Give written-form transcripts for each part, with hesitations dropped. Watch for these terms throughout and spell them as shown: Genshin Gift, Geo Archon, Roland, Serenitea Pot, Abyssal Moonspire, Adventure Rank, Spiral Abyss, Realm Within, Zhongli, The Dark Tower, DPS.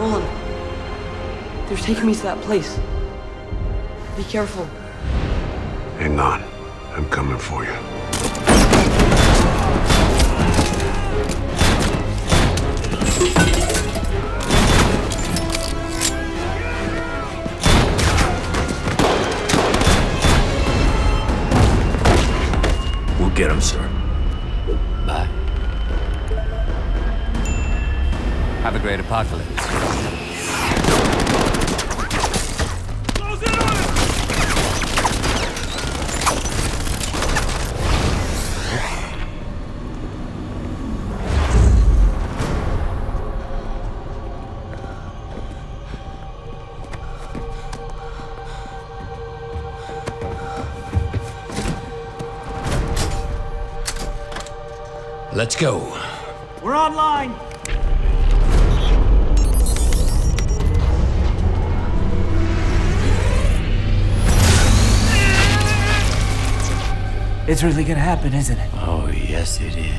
Roland, they're taking me to that place. Be careful. Hang on. I'm coming for you. We'll get him, sir. Bye. Have a great apocalypse. Let's go. We're online. It's really gonna happen, isn't it? Oh, yes, it is.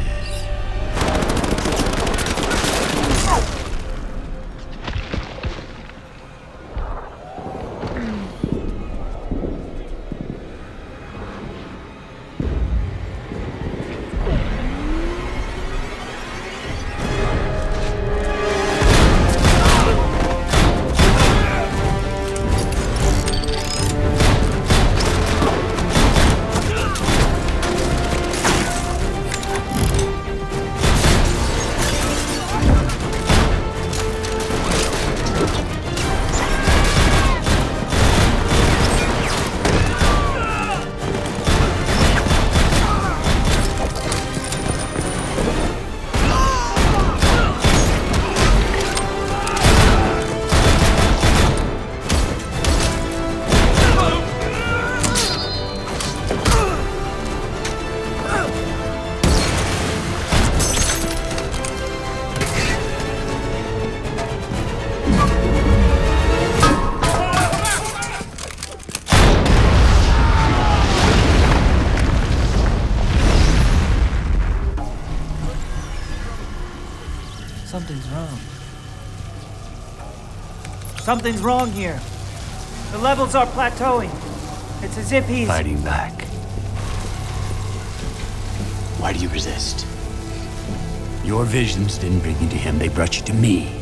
Something's wrong. Something's wrong here. The levels are plateauing. It's as if he's... fighting back. Why do you resist? Your visions didn't bring you to him, they brought you to me.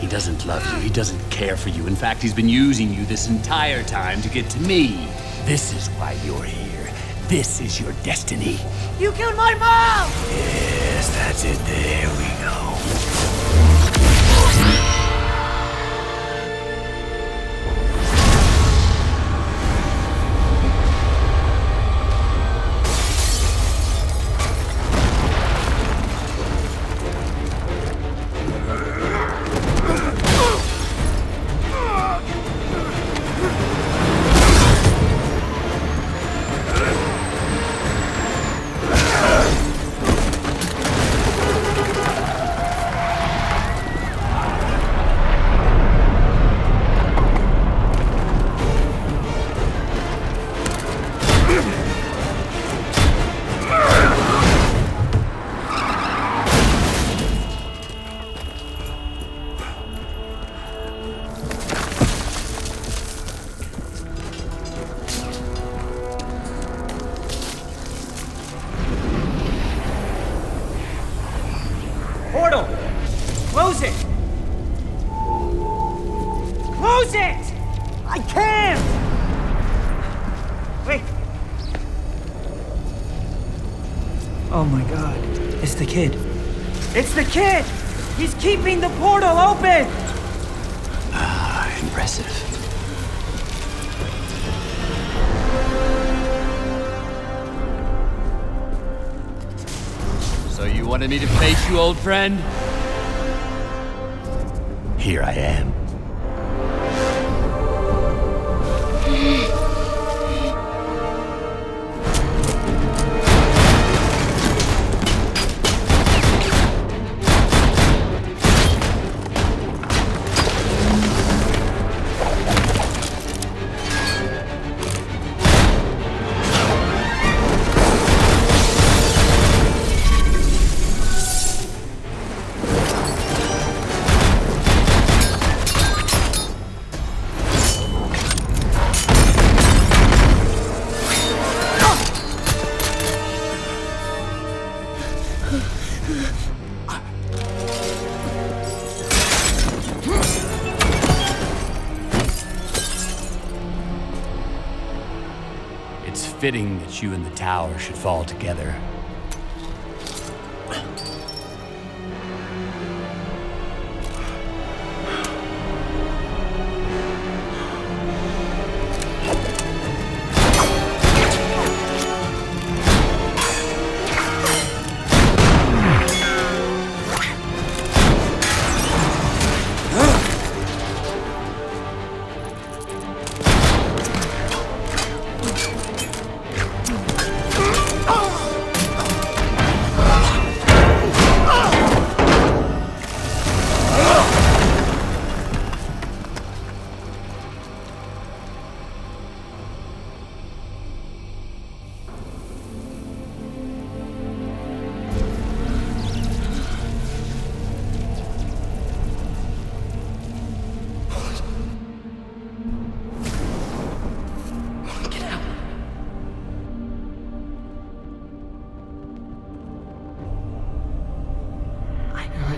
He doesn't love you, he doesn't care for you. In fact, he's been using you this entire time to get to me. This is why you're here. This is your destiny. You killed my mom! Yes, that's it. There we go. Portal! Close it! Close it! I can't! Wait. Oh my God. It's the kid. It's the kid! He's keeping the portal open! Ah, impressive. So you wanted me to face you, old friend? Here I am. It's fitting that you and the tower should fall together.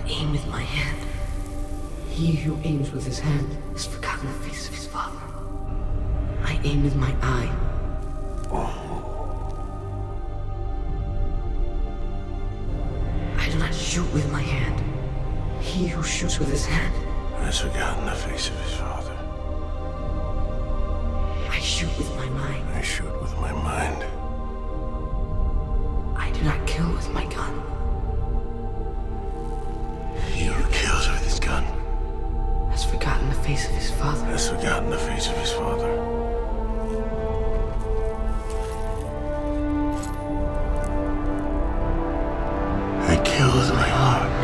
Aim with my hand. He who aims with his hand has forgotten the face of his father. I aim with my eye. I do not shoot with my hand. He who shoots with his hand has forgotten the face of his father. I shoot with my mind. I shoot with my mind. I do not kill with my gun. He who kills with his gun has forgotten the face of his father. Has forgotten the face of his father. I kill with my heart.